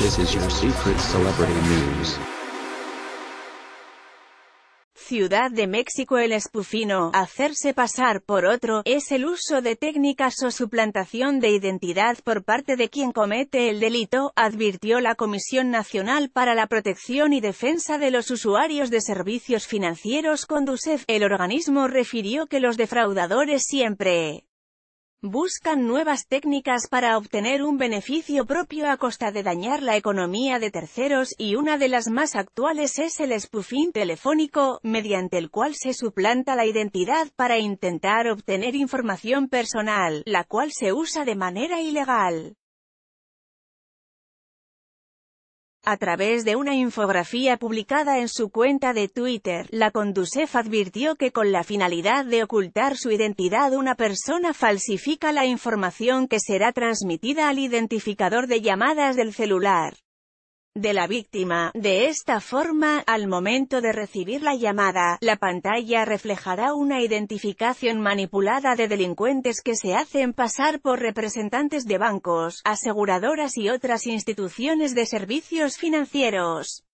This is your secret celebrity news. Ciudad de México. El spoofing, hacerse pasar por otro, es el uso de técnicas o suplantación de identidad por parte de quien comete el delito, advirtió la Comisión Nacional para la Protección y Defensa de los Usuarios de Servicios Financieros Condusef. El organismo refirió que los defraudadores siempre buscan nuevas técnicas para obtener un beneficio propio a costa de dañar la economía de terceros, y una de las más actuales es el spoofing telefónico, mediante el cual se suplanta la identidad para intentar obtener información personal, la cual se usa de manera ilegal. A través de una infografía publicada en su cuenta de Twitter, la Condusef advirtió que con la finalidad de ocultar su identidad una persona falsifica la información que será transmitida al identificador de llamadas del celular de la víctima. De esta forma, al momento de recibir la llamada, la pantalla reflejará una identificación manipulada de delincuentes que se hacen pasar por representantes de bancos, aseguradoras y otras instituciones de servicios financieros.